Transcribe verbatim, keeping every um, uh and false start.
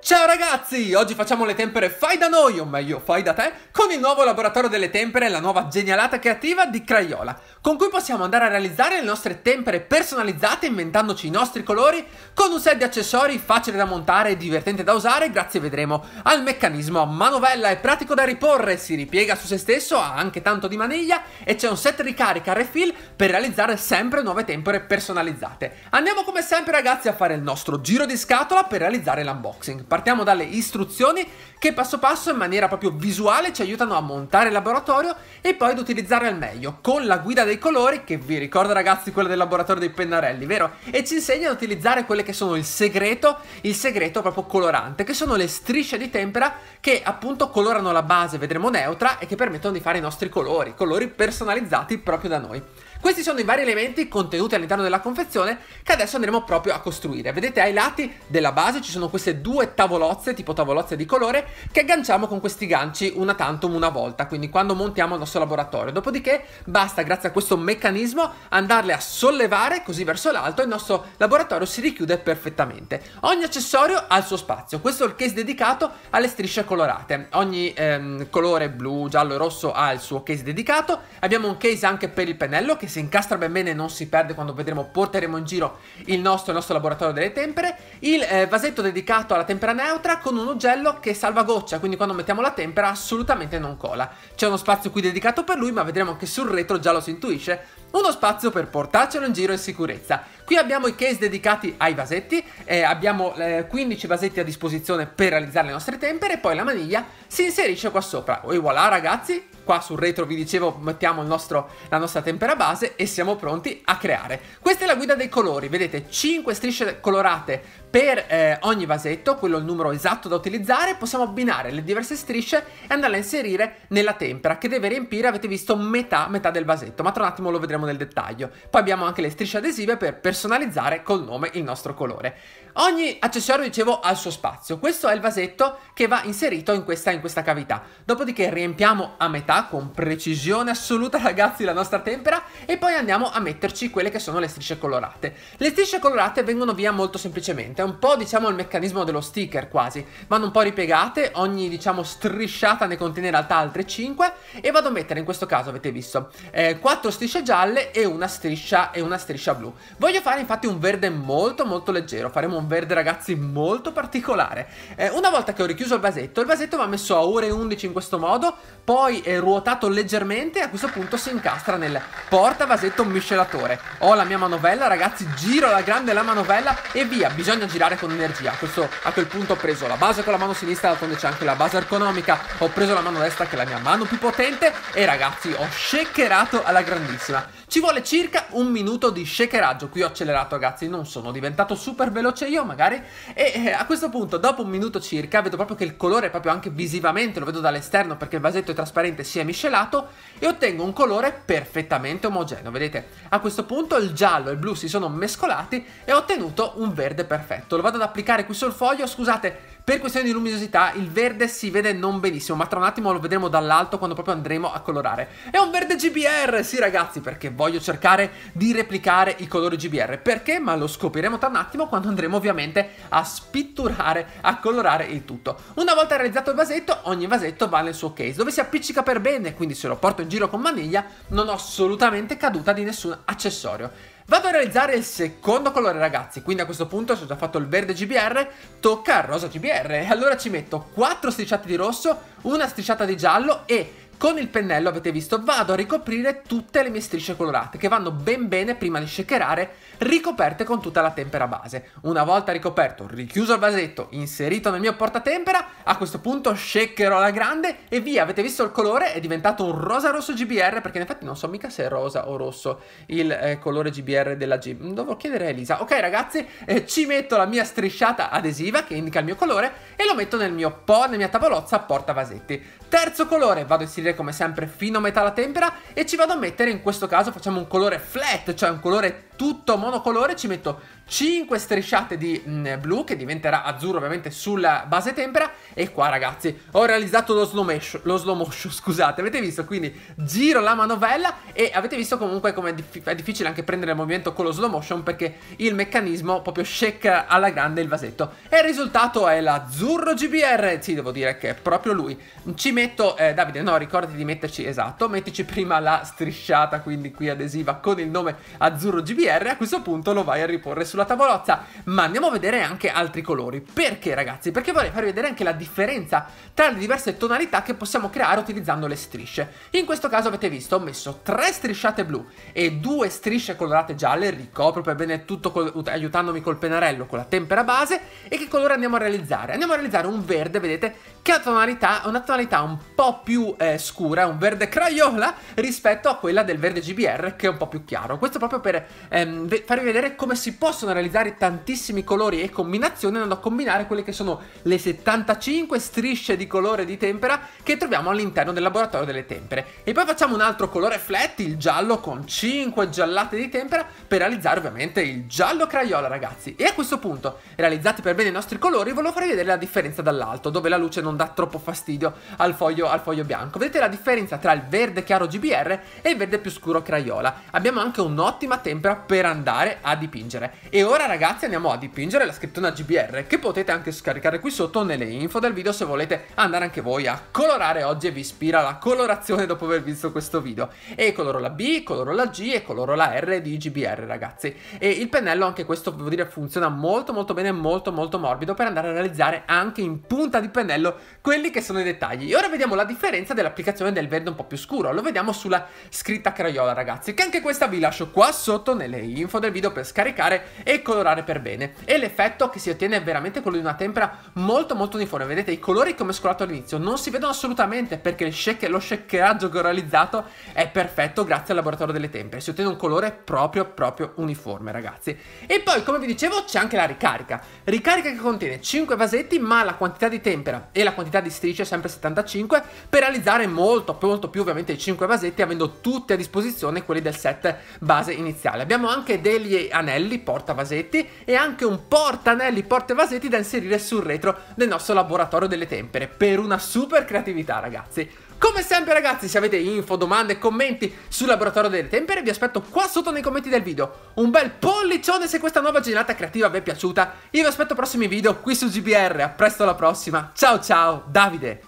Ciao ragazzi, oggi facciamo le tempere fai da noi, o meglio fai da te, con il nuovo laboratorio delle tempere e la nuova genialata creativa di Crayola, con cui possiamo andare a realizzare le nostre tempere personalizzate inventandoci i nostri colori, con un set di accessori facile da montare e divertente da usare grazie, vedremo, al meccanismo a manovella. È pratico da riporre, si ripiega su se stesso, ha anche tanto di maniglia e c'è un set ricarica refill per realizzare sempre nuove tempere personalizzate. Andiamo come sempre ragazzi a fare il nostro giro di scatola per realizzare l'unboxing. Partiamo dalle istruzioni che passo passo in maniera proprio visuale ci aiutano a montare il laboratorio e poi ad utilizzare al meglio con la guida dei colori, che vi ricorda ragazzi quella del laboratorio dei pennarelli, vero? E ci insegna ad utilizzare quelle che sono il segreto, il segreto proprio colorante, che sono le strisce di tempera che appunto colorano la base, vedremo neutra, e che permettono di fare i nostri colori, colori personalizzati proprio da noi. Questi sono i vari elementi contenuti all'interno della confezione che adesso andremo proprio a costruire. Vedete ai lati della base ci sono queste due tavolozze, tipo tavolozze di colore, che agganciamo con questi ganci una tantum una volta, quindi quando montiamo il nostro laboratorio. Dopodiché basta, grazie a questo meccanismo, andarle a sollevare così verso l'alto e il nostro laboratorio si richiude perfettamente. Ogni accessorio ha il suo spazio, questo è il case dedicato alle strisce colorate. Ogni ehm, colore blu, giallo e rosso ha il suo case dedicato. Abbiamo un case anche per il pennello che si incastra ben bene e non si perde quando vedremo porteremo in giro il nostro, il nostro laboratorio delle tempere. Il eh, vasetto dedicato alla tempera neutra con un ugello che salvagoccia, quindi quando mettiamo la tempera assolutamente non cola. C'è uno spazio qui dedicato per lui, ma vedremo che sul retro già lo si intuisce, uno spazio per portarcelo in giro in sicurezza. Qui abbiamo i case dedicati ai vasetti, eh, abbiamo eh, quindici vasetti a disposizione per realizzare le nostre tempere, e poi la maniglia si inserisce qua sopra e voilà ragazzi. Qua sul retro, vi dicevo, mettiamo il nostro, la nostra tempera base e siamo pronti a creare. Questa è la guida dei colori, vedete cinque strisce colorate per eh, ogni vasetto, quello è il numero esatto da utilizzare. Possiamo abbinare le diverse strisce e andarle a inserire nella tempera che deve riempire, avete visto, metà, metà del vasetto, ma tra un attimo lo vedremo nel dettaglio. Poi abbiamo anche le strisce adesive per personalizzare col nome il nostro colore. Ogni accessorio, dicevo, ha il suo spazio. Questo è il vasetto che va inserito in questa, in questa cavità. Dopodiché riempiamo a metà con precisione assoluta ragazzi la nostra tempera e poi andiamo a metterci quelle che sono le strisce colorate. Le strisce colorate vengono via molto semplicemente, è un po' diciamo il meccanismo dello sticker quasi, vanno un po' ripiegate, ogni diciamo strisciata ne contiene in realtà altre cinque, e vado a mettere in questo caso, avete visto, eh, quattro strisce gialle e una striscia e una striscia blu. Voglio fare infatti un verde molto molto leggero, faremo un verde ragazzi molto particolare. Eh, una volta che ho richiuso il vasetto, il vasetto va messo a ore undici in questo modo, poi eh, ruotato leggermente, e a questo punto si incastra nel porta vasetto miscelatore. Ho la mia manovella ragazzi, giro alla grande la manovella e via, bisogna girare con energia. Questo, a quel punto ho preso la base con la mano sinistra, d'altronde c'è anche la base ergonomica, ho preso la mano destra che è la mia mano più potente e ragazzi ho shakerato alla grandissima. Ci vuole circa un minuto di shakeraggio, qui ho accelerato ragazzi, non sono diventato super veloce io magari, e eh, a questo punto dopo un minuto circa vedo proprio che il colore, proprio anche visivamente, lo vedo dall'esterno perché il vasetto è trasparente, si è miscelato e ottengo un colore perfettamente omogeneo. Vedete, a questo punto il giallo e il blu si sono mescolati e ho ottenuto un verde perfetto. Lo vado ad applicare qui sul foglio, scusate per questione di luminosità il verde si vede non benissimo, ma tra un attimo lo vedremo dall'alto quando proprio andremo a colorare. È un verde G B R, sì ragazzi, perché voglio cercare di replicare i colori G B R. Perché? Ma lo scopriremo tra un attimo quando andremo ovviamente a spitturare, a colorare il tutto. Una volta realizzato il vasetto, ogni vasetto va nel suo case dove si appiccica per bene, quindi se lo porto in giro con maniglia non ho assolutamente caduta di nessun accessorio. Vado a realizzare il secondo colore ragazzi, quindi a questo punto se ho già fatto il verde G B R, tocca al rosa G B R, e allora ci metto quattro strisciate di rosso, una strisciata di giallo e con il pennello, avete visto, vado a ricoprire tutte le mie strisce colorate che vanno ben bene, prima di shakerare, ricoperte con tutta la tempera base. Una volta ricoperto, richiuso il vasetto, inserito nel mio portatempera, a questo punto shakerò alla grande e via, avete visto il colore? È diventato un rosa rosso G B R, perché in effetti non so mica se è rosa o rosso il eh, colore G B R della G. Devo chiedere a Elisa. Ok ragazzi, eh, ci metto la mia strisciata adesiva che indica il mio colore e lo metto nel mio po', nella mia tavolozza porta vasetti. Terzo colore, vado a inserire come sempre fino a metà la tempera e ci vado a mettere, in questo caso facciamo un colore flat, cioè un colore tutto monocolore, ci metto cinque strisciate di mh, blu, che diventerà azzurro ovviamente sulla base tempera. E qua ragazzi ho realizzato lo slow motion, lo slow motion scusate, avete visto? Quindi giro la manovella e avete visto comunque come è, dif è difficile anche prendere il movimento con lo slow motion, perché il meccanismo proprio shake alla grande il vasetto. E il risultato è l'azzurro G B R, sì, devo dire che è proprio lui. Ci metto, eh, Davide no, ricordati di metterci, esatto, mettici prima la strisciata, quindi qui adesiva con il nome azzurro G B R. A questo punto lo vai a riporre sulla tavolozza. Ma andiamo a vedere anche altri colori. Perché ragazzi? Perché vorrei farvi vedere anche la differenza tra le diverse tonalità che possiamo creare utilizzando le strisce. In questo caso avete visto, ho messo tre strisciate blu e due strisce colorate gialle. Ricopro per bene tutto col, aiutandomi col pennarello con la tempera base. E che colore andiamo a realizzare? Andiamo a realizzare un verde, vedete, che ha tonalità, una tonalità un po' più eh, scura, un verde Crayola rispetto a quella del verde G B R, che è un po' più chiaro. Questo proprio per eh, farvi vedere come si possono realizzare tantissimi colori e combinazioni andando a combinare quelle che sono le settantacinque strisce di colore di tempera che troviamo all'interno del laboratorio delle tempere. E poi facciamo un altro colore flat, il giallo, con cinque giallate di tempera per realizzare ovviamente il giallo Crayola ragazzi. E a questo punto, realizzati per bene i nostri colori, volevo farvi vedere la differenza dall'alto, dove la luce non dà troppo fastidio al foglio, al foglio bianco. Vedete la differenza tra il verde chiaro G B R e il verde più scuro Crayola. Abbiamo anche un'ottima tempera per andare a dipingere. E ora ragazzi andiamo a dipingere la scrittona G B R, che potete anche scaricare qui sotto nelle info del video se volete andare anche voi a colorare oggi e vi ispira la colorazione dopo aver visto questo video. E coloro la B, coloro la G e coloro la R di G B R ragazzi. E il pennello anche questo devo dire funziona molto molto bene, molto molto morbido per andare a realizzare anche in punta di pennello quelli che sono i dettagli. E ora vediamo la differenza dell'applicazione del verde un po' più scuro. Lo vediamo sulla scritta Crayola ragazzi, che anche questa vi lascio qua sotto nelle info del video per scaricare e colorare per bene. E l'effetto che si ottiene è veramente quello di una tempera molto molto uniforme. Vedete i colori come ho mescolato all'inizio non si vedono assolutamente, perché il shake, lo shakeraggio che ho realizzato è perfetto grazie al laboratorio delle tempere. Si ottiene un colore proprio proprio uniforme ragazzi. E poi come vi dicevo c'è anche la ricarica, ricarica che contiene cinque vasetti, ma la quantità di tempera e la quantità di strisce è sempre settantacinque per realizzare molto molto più ovviamente i cinque vasetti, avendo tutti a disposizione quelli del set base iniziale. Abbiamo anche degli anelli portavasetti e anche un porta anelli portavasetti da inserire sul retro del nostro laboratorio delle tempere per una super creatività ragazzi. Come sempre ragazzi, se avete info, domande, commenti sul laboratorio delle tempere vi aspetto qua sotto nei commenti del video. Un bel pollicione se questa nuova giornata creativa vi è piaciuta. Io vi aspetto prossimi video qui su G B R. A presto alla prossima. Ciao ciao, Davide.